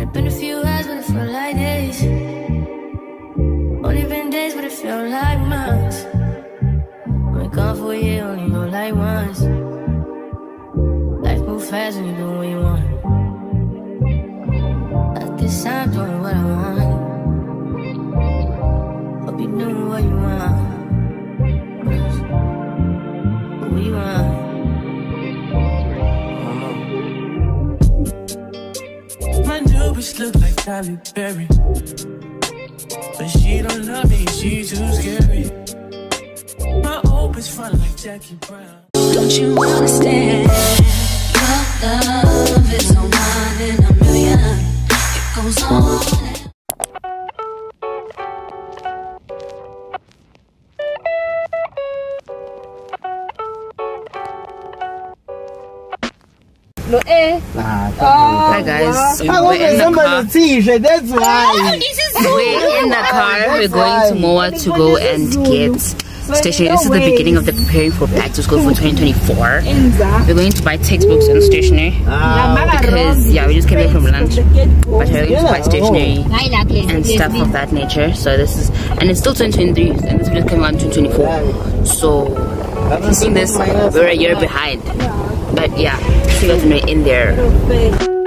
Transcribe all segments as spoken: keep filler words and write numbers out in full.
But it's been a few hours, but it felt like days. Only been days, but it felt like months. Been gone for a year, only know like once. Life moves fast and you do what you want. At this time, doing what I want. Hope you do what you want. We want. My new bitch look like Tyler Perry, but she don't love me, she too scary. My old bitch fun like Jackie Brown. Don't you understand? Your love is on one in a million. It goes on. No, eh? Nah, oh, hi guys, we were in the car. T-shirt, that's why. Oh, this is so we're in the car. That's we're going to Moa to go and get stationery. This is the beginning of the preparing for back to school for twenty twenty-four. We're going to buy textbooks and stationery uh, because yeah, we just came back from lunch, but we're going to buy stationery and stuff of that nature. So this is, and it's still twenty twenty-three, and this video came out in twenty twenty-four. So if you've seen this, we're a year behind. But yeah, she got me in there. Thank you.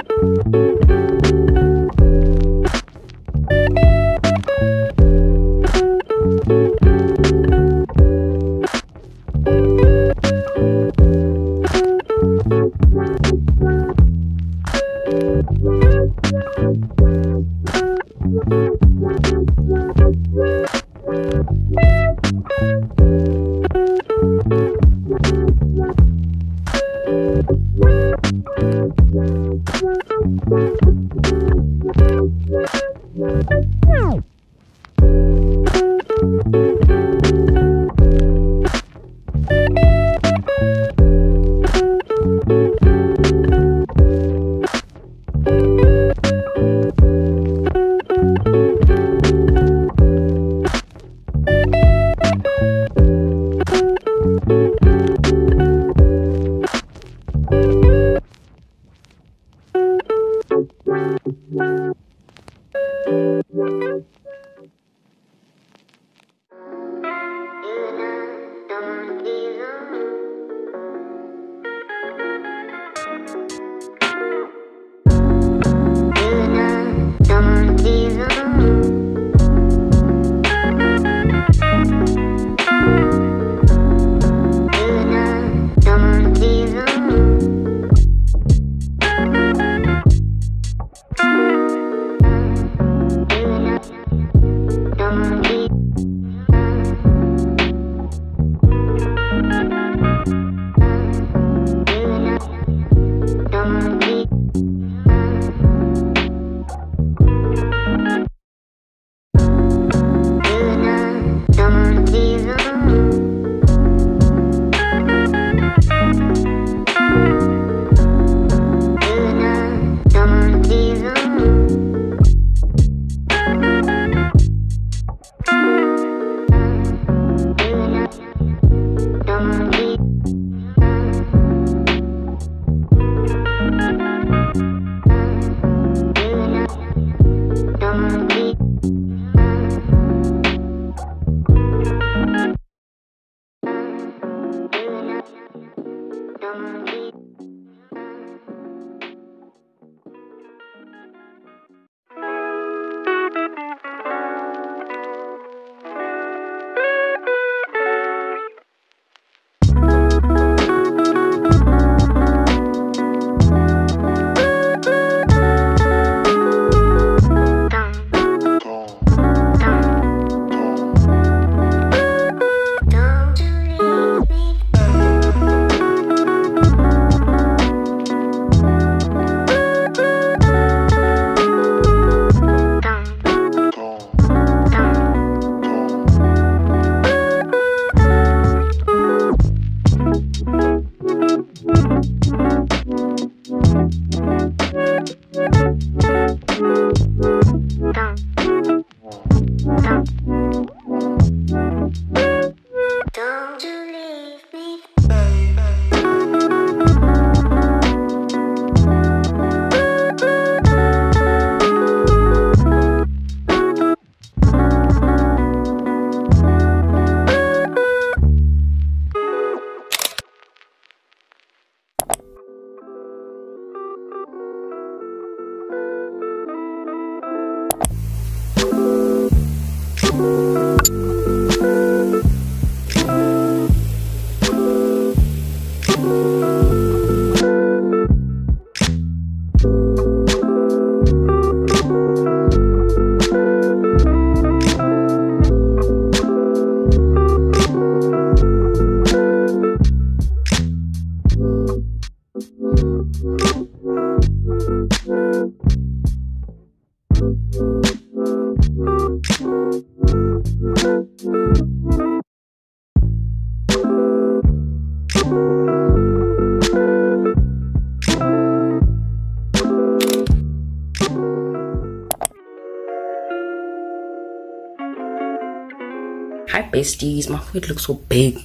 Hi besties, my foot looks so big.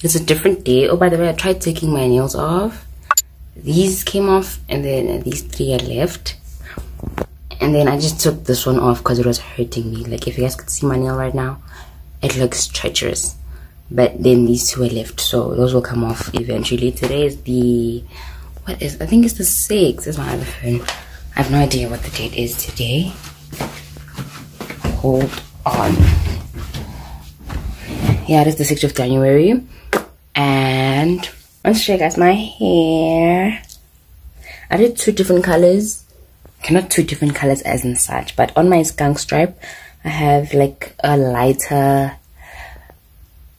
It's a different day. Oh, by the way, I tried taking my nails off. These came off and then these three are left. And then I just took this one off because it was hurting me. Like if you guys could see my nail right now, it looks treacherous. But then these two are left, so those will come off eventually. Today is the, what is, I think it's the sixth. Is my other phone. I have no idea what the date is today. Hold on. Yeah, it is the sixth of January. And let's show you guys my hair. I did two different colors. Okay, not two different colors as in such, but on my skunk stripe, I have like a lighter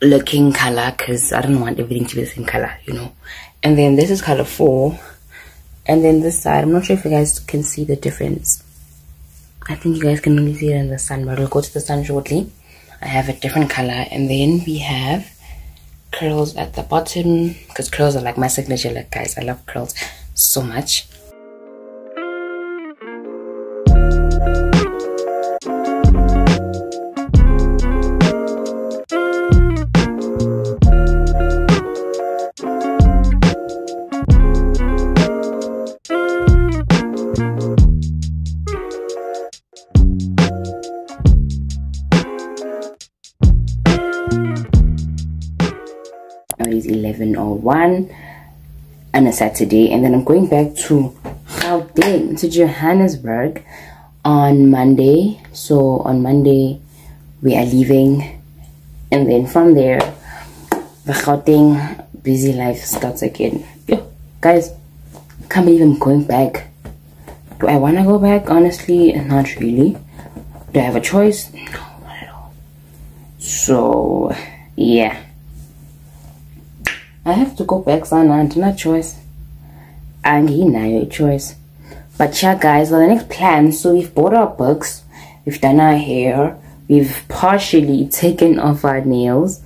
looking color because I don't want everything to be the same color, you know. And then this is color four. And then this side, I'm not sure if you guys can see the difference. I think you guys can only see it in the sun, but we'll go to the sun shortly. I have a different color, and then we have curls at the bottom because curls are like my signature look, guys. I love curls so much. eleven oh one on a Saturday, and then I'm going back to Gauteng, to Johannesburg on Monday. So on Monday we are leaving, and then from there the Gauteng busy life starts again. Yo, guys, can't believe I'm going back. Do I want to go back? Honestly, not really. Do I have a choice? No, not at all. So yeah, I have to go back, Sana, and no choice. And he no choice. But yeah, guys, well, the next plan, so we've bought our books, we've done our hair, we've partially taken off our nails.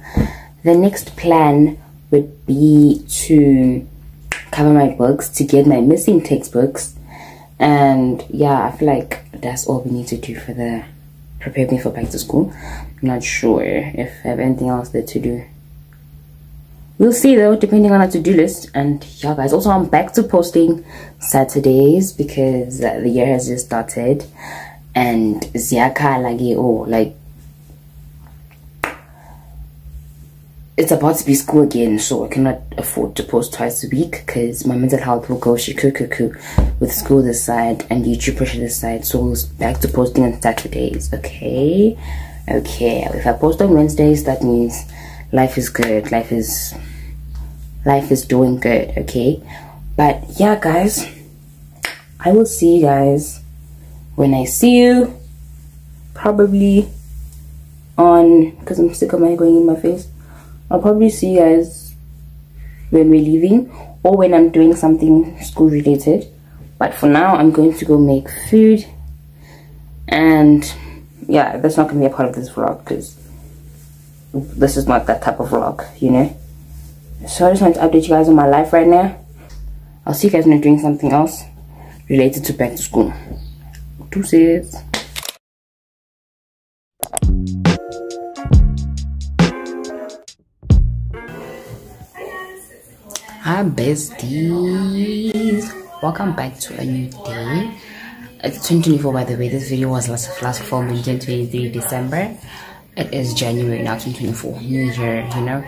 The next plan would be to cover my books, to get my missing textbooks. And yeah, I feel like that's all we need to do for the prepare me for back to school. I'm not sure if I have anything else there to do. We'll see though, depending on our to-do list. And yeah, guys, also I'm back to posting Saturdays because uh, the year has just started. And Ziaka Lagi, oh, like, it's about to be school again, so I cannot afford to post twice a week because my mental health will go shikukuku with school this side and YouTube pressure this side. So we'll back to posting on Saturdays, okay? Okay, if I post on Wednesdays, that means life is good, life is life is doing good, okay? But yeah, guys, I will see you guys when I see you, probably on, because I'm sick of my going in my face. I'll probably see you guys when we're leaving or when I'm doing something school related. But for now, I'm going to go make food, and yeah, that's not gonna be a part of this vlog because this is not that type of vlog, you know. So I just want to update you guys on my life right now. I'll see you guys when I'm doing something else related to back to school. Deuces. Hi besties, welcome back to a new day. It's twenty twenty-four, by the way. This video was last last filmed on twenty-third December. It is January now, twenty twenty-four, new year, you know,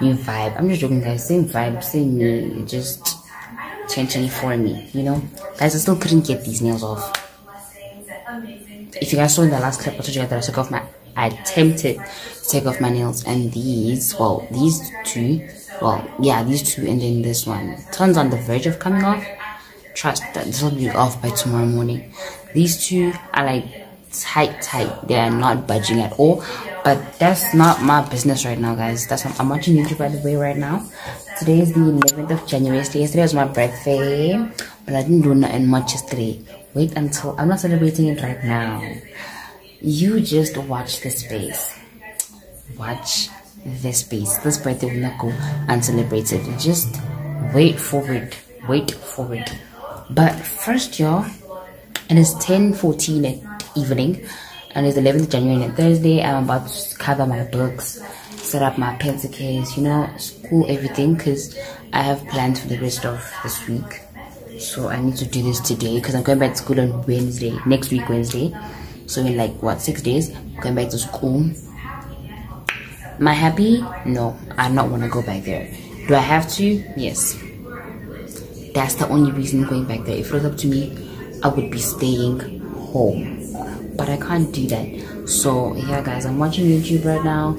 new vibe. I'm just joking, guys, same vibe, same me, just twenty twenty-four me, you know. Guys, I still couldn't get these nails off. If you guys saw in the last clip, I told you that I took off my, I attempted to take off my nails, and these, well, these two, well, yeah, these two, and then this one. Tons on the verge of coming off. trust that this will be off by tomorrow morning. These two are like tight tight, they are not budging at all, but that's not my business right now, guys. That's what I'm watching YouTube, by the way, right now. Today is the eleventh of January. Yesterday was my birthday, but I didn't do nothing much yesterday. Wait until I'm not celebrating it right now. You just watch this space. Watch this space. This birthday will not go uncelebrated. Just wait for it. Wait for it. But first, y'all, it is ten fourteen at evening, and it's eleventh of January, and Thursday. I'm about to cover my books, set up my pencil case, you know, school, everything, because I have plans for the rest of this week. So I need to do this today, because I'm going back to school on Wednesday, next week Wednesday. So in like, what, six days, I'm going back to school. Am I happy? No, I not want to go back there. Do I have to? Yes. That's the only reason I'm going back there. If it was up to me, I would be staying home. But I can't do that. So yeah, guys, I'm watching YouTube right now,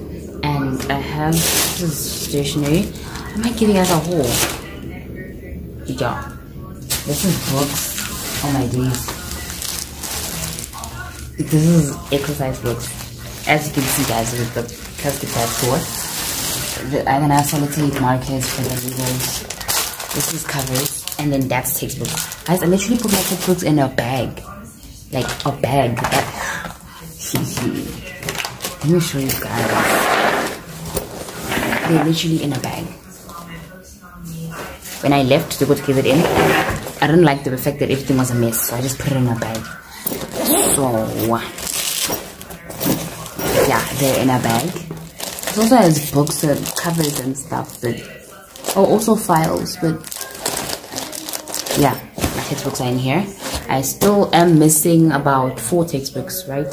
and I have this is stationery. Am I giving us a haul? Yeah. This is books. Oh my days. This is exercise books. As you can see, guys, with the plastic bag for. I'm gonna have solitary markers for the readers. This is covers, and then that's textbooks. Guys, I literally put my textbooks in a bag, like a bag. That... Let me show you guys. They're literally in a bag. When I left to go to give it in, I didn't like the fact that everything was a mess, so I just put it in a bag. So yeah, they're in a bag. It also has books and covers and stuff, but oh, also files. But yeah, my textbooks are in here. I still am missing about four textbooks, right?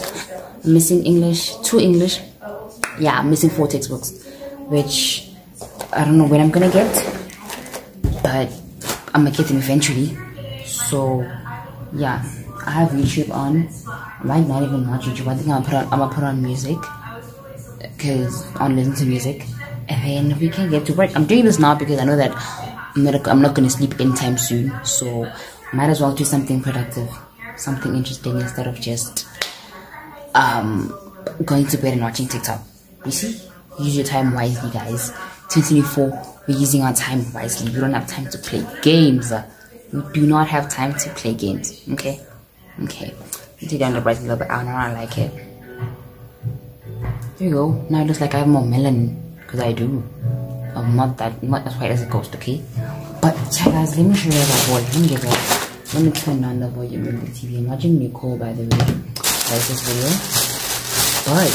I'm missing English, two English. Yeah, I'm missing four textbooks, which I don't know when I'm gonna get, but I'm gonna get them eventually. So yeah, I have YouTube on. I might not even watch YouTube. I think I'm gonna put on, I'm gonna put on music, because I want to listen to music, and then we can get to work. I'm doing this now because I know that I'm not, I'm not going to sleep anytime soon, so might as well do something productive, something interesting, instead of just um going to bed and watching TikTok. You see, use your time wisely, guys. twenty twenty-four, we're using our time wisely. We don't have time to play games. We do not have time to play games. Okay, okay. Take down the bright a little bit. I don't know, I like it. There you go. Now it looks like I have more melon, because I do. I'm not that not as white as a ghost, okay? But yeah, guys, let me show you guys what I'm giving. Let me turn down the volume on the T V. I'm watching Nicole, by the way. That's this video. But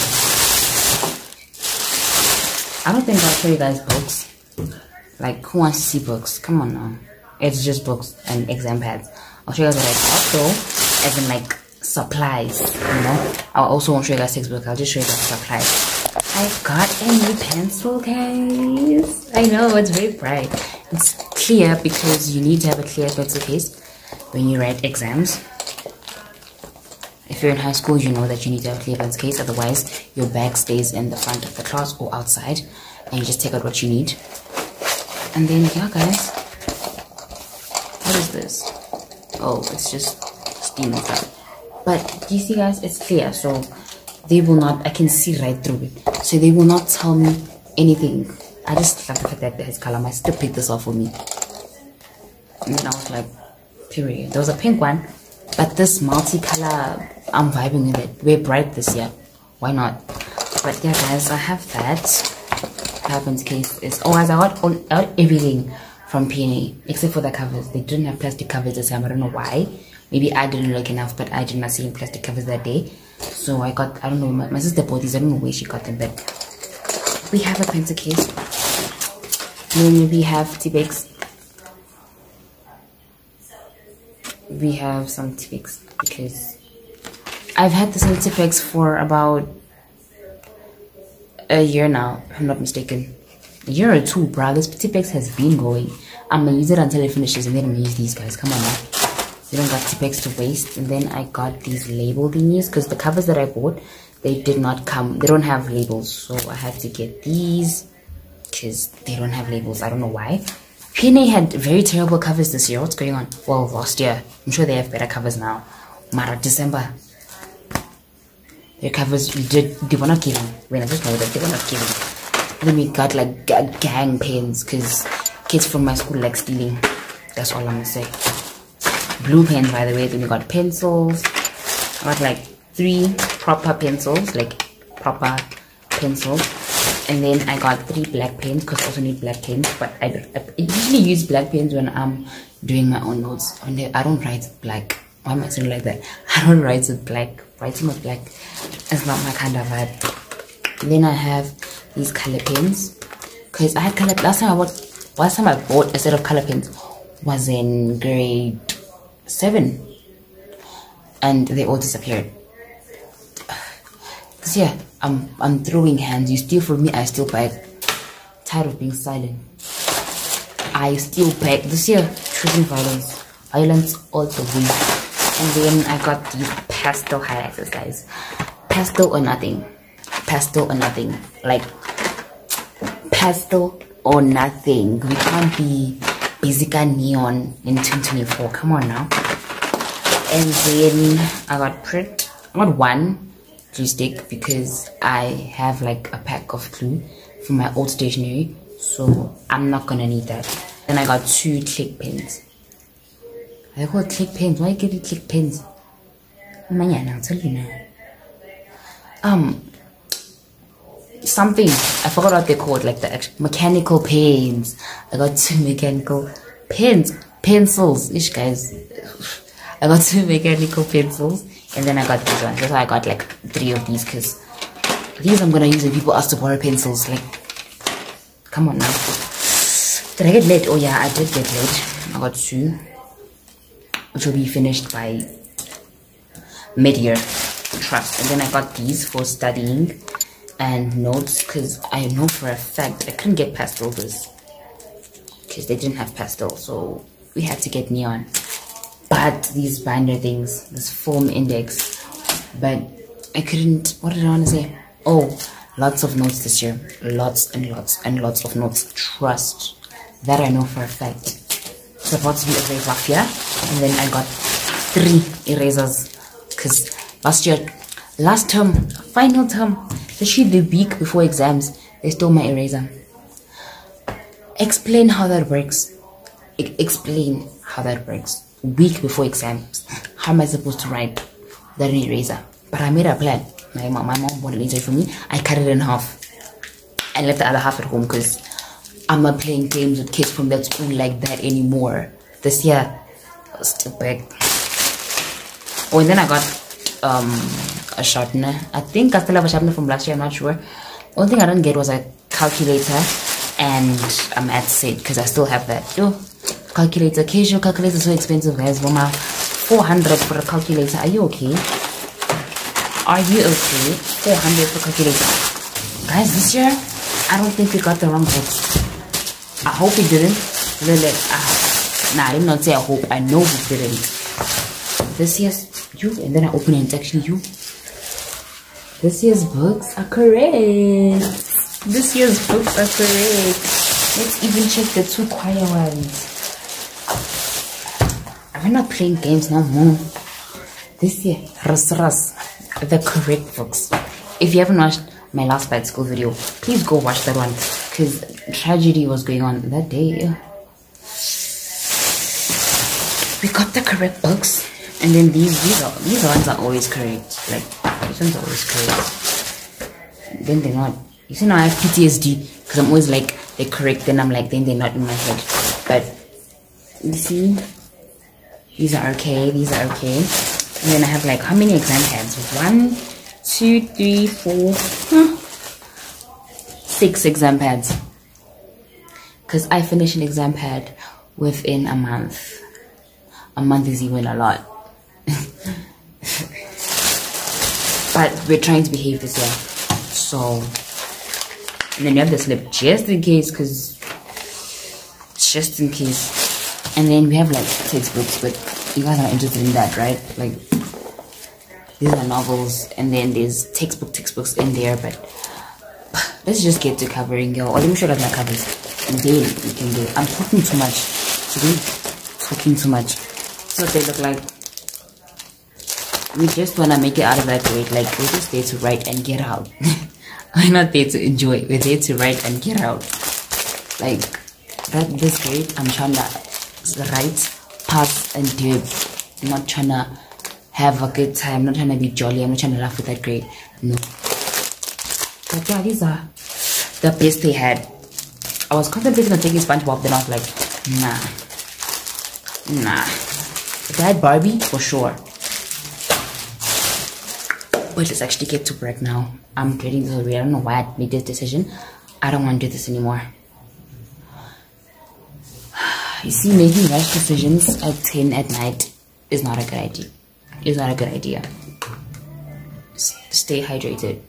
I don't think I'll show you guys books. Like, who wants to see books? Come on now. It's just books and exam pads. I'll show you guys what I got though, as in like supplies, you know. I also won't show you guys textbooks. I'll just show you guys supplies. I got a new pencil case. I know, it's very bright. It's clear, because you need to have a clear pencil case when you write exams. If you're in high school, you know that you need to have a clear pencil case. Otherwise, your bag stays in the front of the class or outside, and you just take out what you need. And then, yeah, guys, what is this? Oh, it's just steam and stuff. But do you see, guys, it's clear, so they will not, I can see right through it, so they will not tell me anything. I just like the fact that it has color. My sister picked this off for me, and then I was like, period. There was a pink one, but this multicolor, I'm vibing with it. We're bright this year, why not? But yeah, guys, I have that. Happens case is, oh, as I got all, all, everything from P and A except for the covers. They didn't have plastic covers this time, I don't know why. Maybe I didn't look enough, but I did not see plastic covers that day. So I got, I don't know, my, my sister bought these. I don't know where she got them, but we have a pencil case. Then we have T-Bags. We have some T-Bags, because I've had the same T-Bags for about a year now, if I'm not mistaken. A year or two, bruh. This T-Bags has been going. I'm going to use it until it finishes, and then I'm going to use these, guys. Come on now. You don't got T-Bags to waste. And then I got these label thingies, because the covers that I bought, they did not come, they don't have labels, so I had to get these, because they don't have labels, I don't know why. P and A had very terrible covers this year. What's going on? Well, last year. I'm sure they have better covers now. Mara, December. Their covers, did, they were not giving. When I just know that, they were not giving. Then we got like gang pens, because kids from my school like stealing. That's all I'm going to say. Blue pens, by the way. Then we got pencils. I got like three proper pencils, like proper pencils. And then I got three black pens, because I also need black pens, but I, don't, I usually use black pens when I'm doing my own notes. When they, I don't write black. Why am I saying like that? I don't write with black. Writing with black is not my kind of vibe. Then I have these color pens, because I had color last time I bought. Last time I bought a set of color pens was in grade seven, and they all disappeared. Cause yeah, I'm I'm throwing hands. You steal from me, I steal back. Tired of being silent. I steal back. This year, choosing violence, violence all the way. And then I got these pastel highlighters, guys. Pastel or nothing. Pastel or nothing. Like pastel or nothing. We can't be basic and neon in twenty twenty-four. Come on now. And then I got print. I got one glue stick, because I have like a pack of glue from my old stationery, so I'm not gonna need that. Then I got two click pens. I got click pens. Why give you click pens? Man, I'll tell you now. Um, something I forgot what they're called, like the actual mechanical pens. I got two mechanical pens, pencils. Ish, guys. I got two mechanical pencils. And then I got these ones. That's why I got like three of these, because these I'm gonna use when people ask to borrow pencils. Like, come on now. Did I get late? Oh yeah, I did get late. I got two, which will be finished by mid-year. Trust. And then I got these for studying and notes, because I know for a fact I couldn't get pastel this, because they didn't have pastel, so we had to get neon. But these binder things, this form index, but I couldn't, what did I want to say? Oh, lots of notes this year. Lots and lots and lots of notes. Trust. That I know for a fact. It's about to be a very rough year. And then I got three erasers. Because last year, last term, final term, literally the week before exams, they stole my eraser. Explain how that works. E- explain how that works. Week before exams, how am I supposed to write without an eraser? But I made a plan. My mom, my mom bought an eraser for me. I cut it in half and left the other half at home, because I'm not playing games with kids from that school like that anymore. This year, I was still back. Oh, and then I got um, a sharpener. I think I still have a sharpener from last year. I'm not sure. The only thing I didn't get was a calculator and a math set, because I still have that. Ooh. Calculator, casual calculator is so expensive, guys. Mama, four hundred for a calculator. Are you okay? Are you okay? four hundred for a calculator. Guys, this year, I don't think we got the wrong books. I hope we didn't. Uh, nah, I did not say I hope. I know we didn't. This year's, you, and then I open it and it's actually you. This year's books are correct. This year's books are correct. Let's even check the two choir ones. We're not playing games no more. This year, Ras Ras, the correct books. If you haven't watched my last bad school video, please go watch that one, because tragedy was going on that day. We got the correct books, and then these these are, these ones are always correct. Like these ones are always correct. Then they're not. You see now I have P T S D, because I'm always like they're correct, then I'm like then they're not in my head. But you see. These are okay, these are okay. And then I have like, how many exam tabs? One, two, three, four, huh? six exam pads. Because I finish an exam pad within a month. A month is even a lot. But we're trying to behave this year. So, and then you have the slip just in case, because just in case. And then we have like textbooks, but you guys are interested in that, right? Like, these are novels, and then there's textbook textbooks in there, but let's just get to covering, yo. Or let me show you guys my covers. then you can do it. I'm talking too much today, talking too much. So they look like we just want to make it out of that weight. Like, we're just there to write and get out. We're not there to enjoy. We're there to write and get out. Like, that this grade, I'm trying to write, pass, and do it. I'm not trying to have a good time. I'm not trying to be jolly. I'm not trying to laugh with that grade. No. But yeah, these are the best they had. I was contemplating on taking SpongeBob, then I was like, nah. Nah. If I had Barbie, for sure. But let's actually get to break now. I'm grading this already. I don't know why I made this decision. I don't want to do this anymore. You see, making rash decisions at ten at night is not a good idea. It's not a good idea. S- stay hydrated.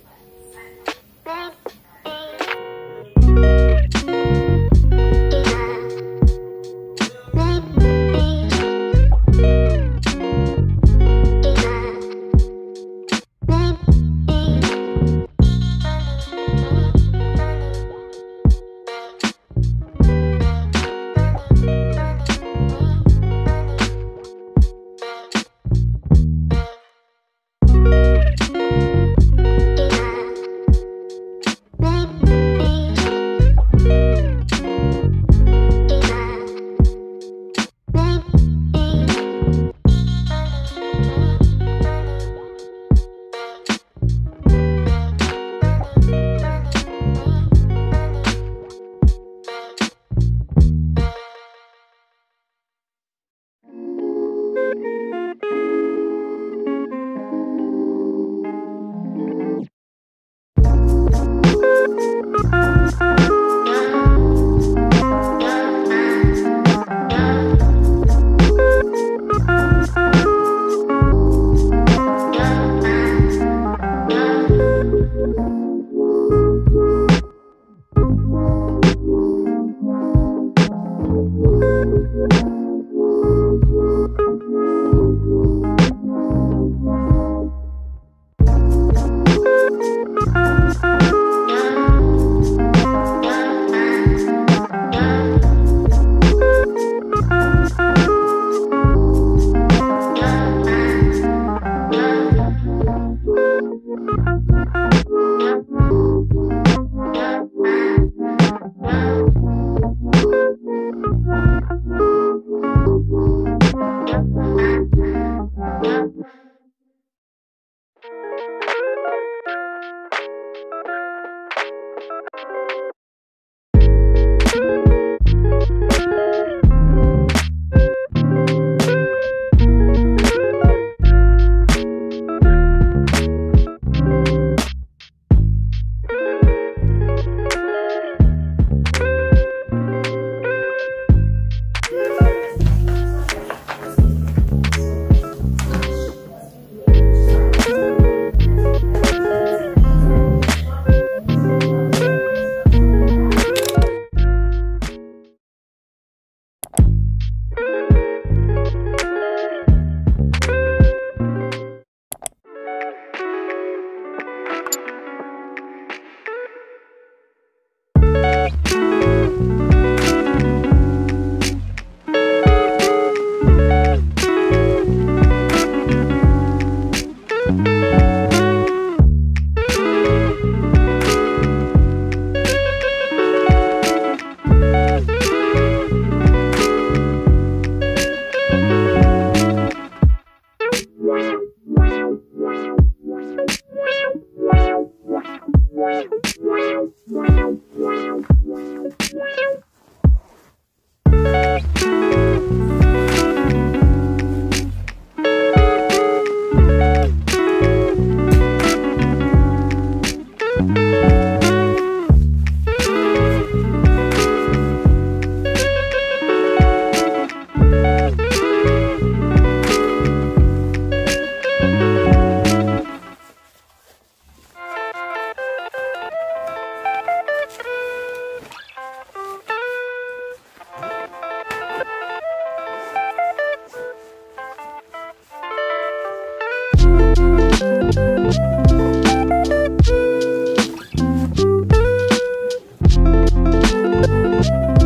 Thank you.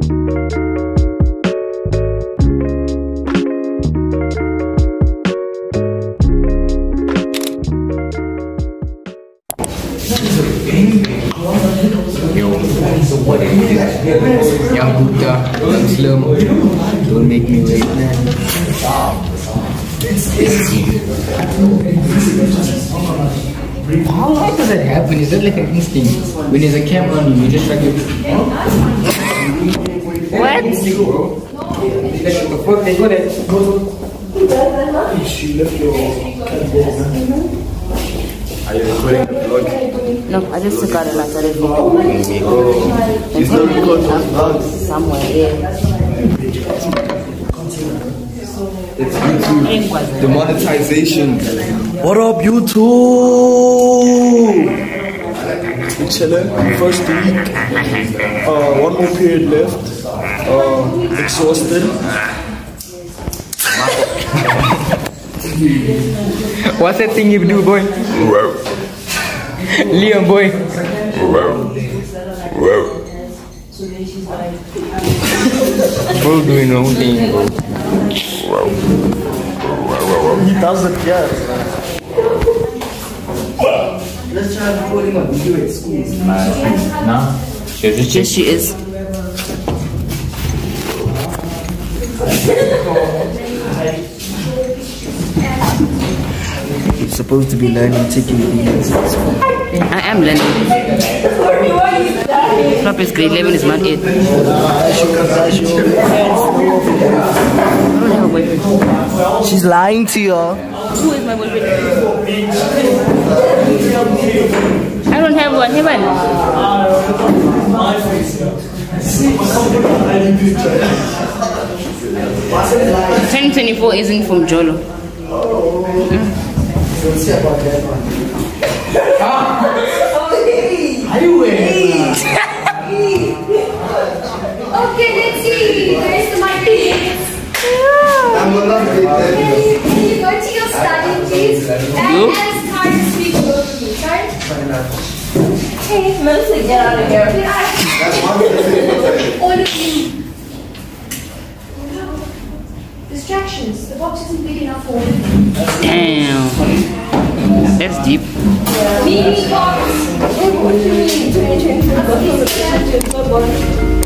Young Buddha, young Slum, don't make me wait. How does that happen? Is that like an instinct? When there's a camera on you, you just like... What? Are you recording the vlog? No, I just took out a lot of it. Oh, it's not recorded somewhere, yeah. It's YouTube. The monetization. What up, YouTube? First week, uh, one more period left. Uh, exhausted. What's that thing you do, boy? Liam, boy. Bro, doing the whole thing, bro. He does it, yeah. Let's try recording a video at school. Nah. Yes, she is. You're supposed to be learning, taking videos at school. I am learning. Flop is grade eleven, is not it. She's lying to you. Who is my boyfriend? I don't have one, have I? ten twenty-four isn't from Jolo. Okay, let's see. Where's my kids? And as speak locally, sorry? Hey, Melissa, get out of here. All of you. Distractions. The box isn't big enough for me. Damn. That's deep. Mini box. What do you mean?